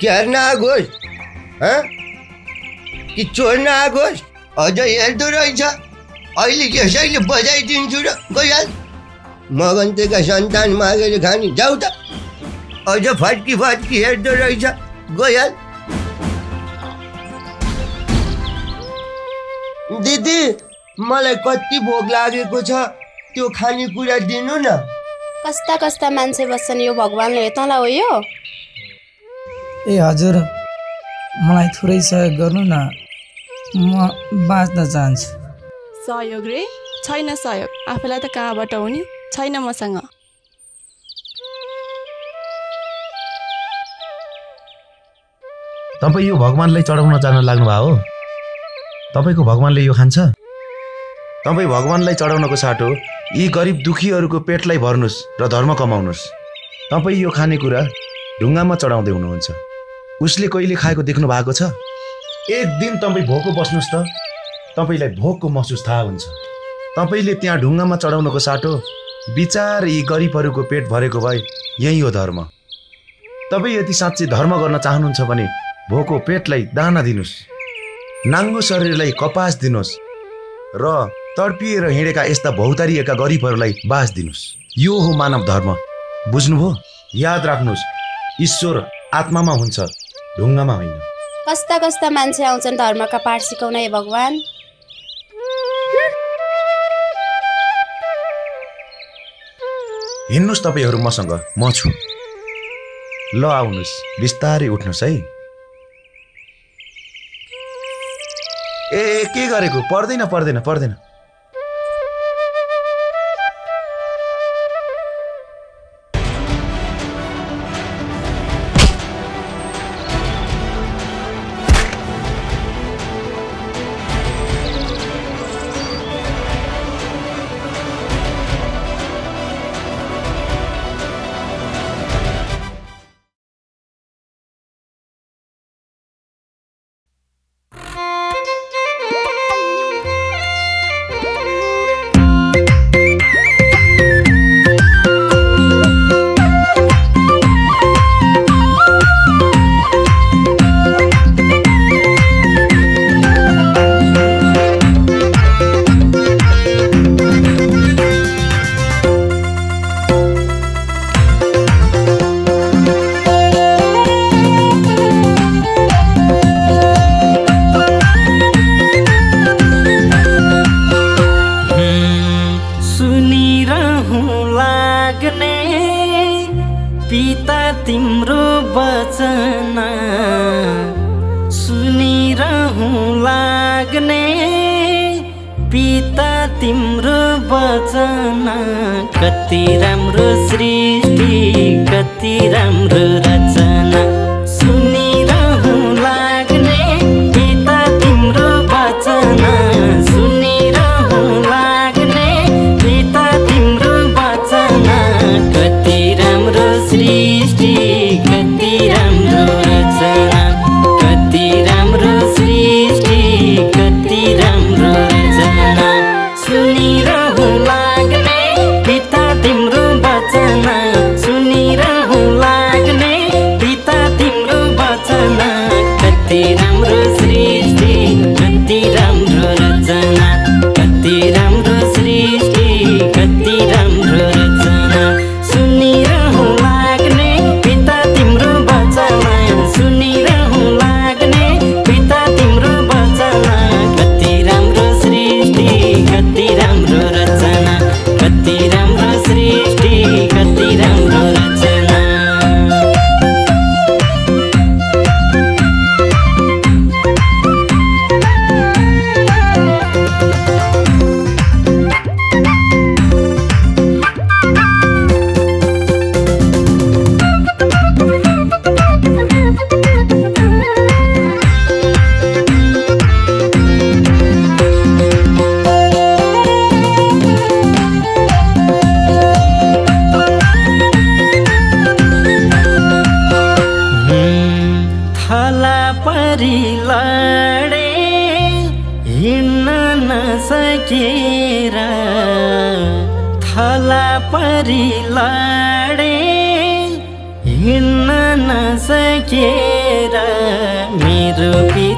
क्यार ना आगोश हाँ कि चोर ना आगोश अजय यार तो रही अहिले के सैले बजाइदिन्छु र गइहाल मगन्तेका सन्तान मागेर खानी जाऊ त अझ फटकी फटकी हेर्दो रहेछ गइहाल दिदी मलाई कति भोक लागेको छ त्यो खानेकुरा दिनु न कस्ता कस्ता मान्छे बस्छन् यो भगवानले हेतला हो यो ए हजुर मलाई थोरै सहयोग गर्नु न म बाँच्न चाहन्छु सहयोग रे छैन सहयोग आफैलाई त कहाँबाट हुने छैन मसँग तपाईं यो भगवानलाई चढाउन जान लाग्नु भा हो तपाईको भगवानले यो खान्छ तपाई भगवानलाई चढाउनको साटो यी गरीब दुखीहरूको पेटलाई भर्नुस् र धर्म कमाउनुस् तपाई यो खानेकुरा ढुङ्गामा चढाउँदै हुनुहुन्छ उसले कहिले खाएको देख्नु भएको छ एक दिन तपाई भोको बस्नुस् त तपाईलाई भोकको महसुस थाहा हुन्छ तपाईले त्यहाँ ढुङ्गामा चढाउनको साटो विचार यी गरिबहरूको पेट भरेको भए यही हो धर्म तपाई यदि साँच्चै धर्म गर्न चाहनुहुन्छ भने भोको पेटलाई दाना दिनुस् नाङ्गो शरीरलाई कपास दिनुस् र तडपिएर हिँडेका यस्ता भौतारिएका गरिबहरूलाई बास दिनुस् यो हो मानव धर्म बुझ्नुभयो याद राख्नुस् ईश्वर आत्मामा हुन्छ ढुङ्गामा होइन कस्ता कस्ता मान्छे आउँछन् धर्मका पाठ सिकाउन हे भगवान हिन्नुस् तपाईहरु मसँग म छु ल आउनुस् बिस्तारै उठ्नुस् है ए के गरेको पर्दैन पर्दैन पर्दैन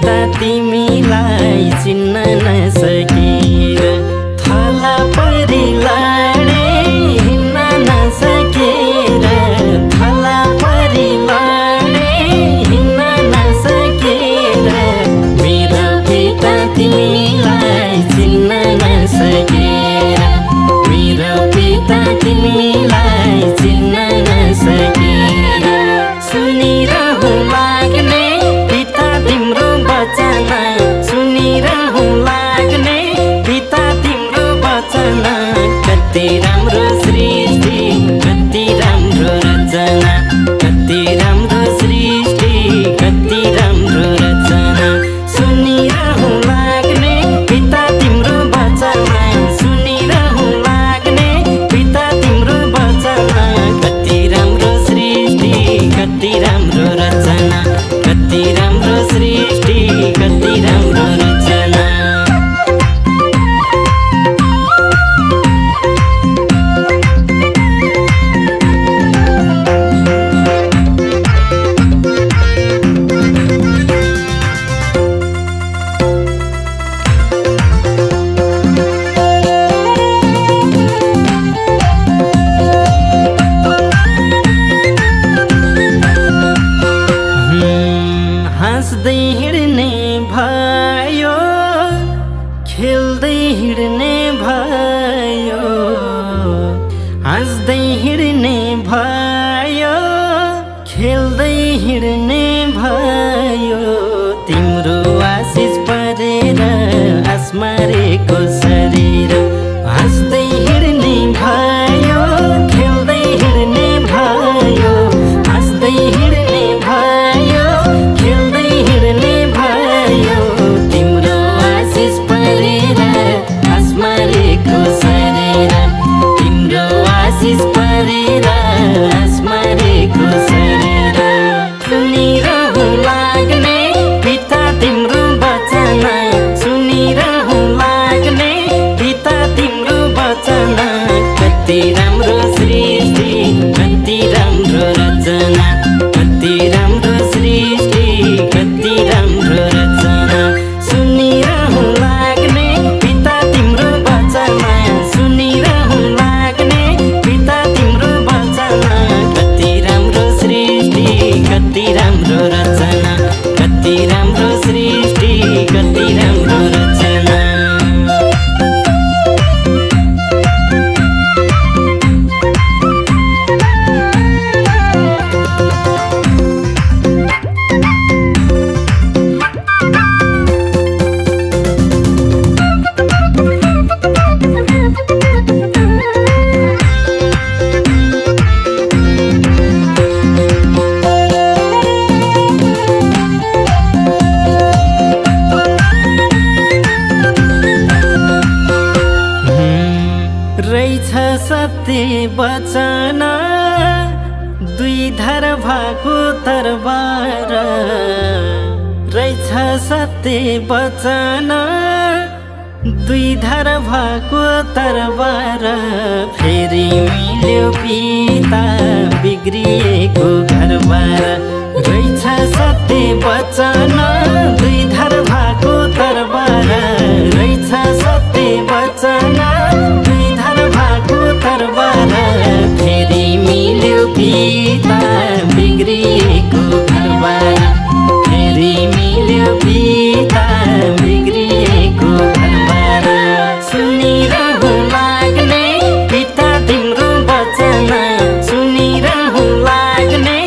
त तिमीलाई चिन्न नसकेर थला परी लाडे हिँड्न नसकेर थला परी लाडे हिँड्न नसकेर मेरो पिता तिमीलाई चिन्न नसकेर मेरो पिता तिमीलाई चिन्न नसकेर सुनिरहु लाग्ने पिता तिम्रो बचना सुनिरहु लाग्ने पिता तिम्रो बचना कति राम्रो रचना सुनिरहु लाग्ने पिता तिम्रो बचना सुनिरहु लाग्ने पिता तिम्रो बचना कति राम्रो रचना कति राम्रो सृष्टि कति राम्रो रचना हाँस्दै हिँड्ने भयो खेल्दै हिँड्ने भयो हाँस्दै हिँड्ने भयो खेल्दै हिँड्ने भयो तिम्रो आशिष परेर आस्मारेको शरीर हाँस्दै हिँड्ने भयो खेल्दै हिँड्ने भयो हाँस्दै हिँड्ने भयो खेल्दै हिँड्ने भयो तिम्रो आशिष परेर आस्मारेको शरीर तिम्रो आशिष परेर आस्मारेको शरीर सुनिरहु लाग्ने पिता तिम्रो बचना सुनिरहु लाग्ने पिता तिम्रो बचना कति राम्रो रचना कति राम्रो सृष्टि कति राम्रो रचना सुनिरहु लाग्ने पिता तिम्रो बचना सुनिरहु लाग्ने पिता तिम्रो बचना कति राम्रो रचना कति राम्रो सृष्टि कति राम्रो रचना सत्य बचना दुई धार भएको तरबार रहेछ सत्य बचना दुई धार भएको तरबार फेरि मिल्यो पिता बिग्रिएको घरबार रहेछ सत्य बचना दुई धार भएको तरबार रहेछ सत्य बचना फेरि मिल्यो पिता बिग्रिएको घरबार फेरि मिल्यो पिता बिग्रिएको घरबार सुनिरहु लाग्ने पिता तिम्रो बचना सुनिरहु लाग्ने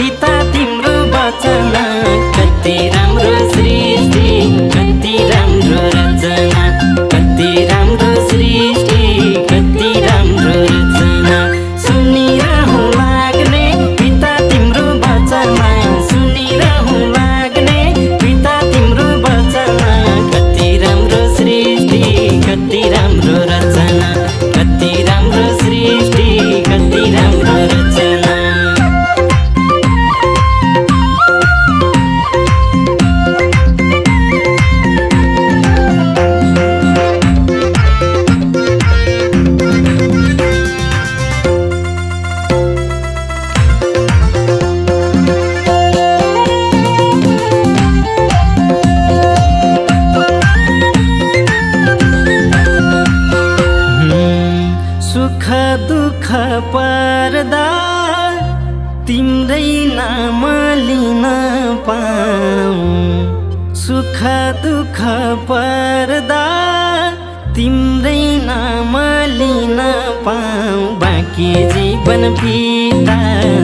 पिता तिम्रो बचना कति राम्रो तिम्रैना मालिन पाऊँ, सुख दुख पर्दा तिम्रैना मालिन पाऊँ, बाँकी जीवन बिता।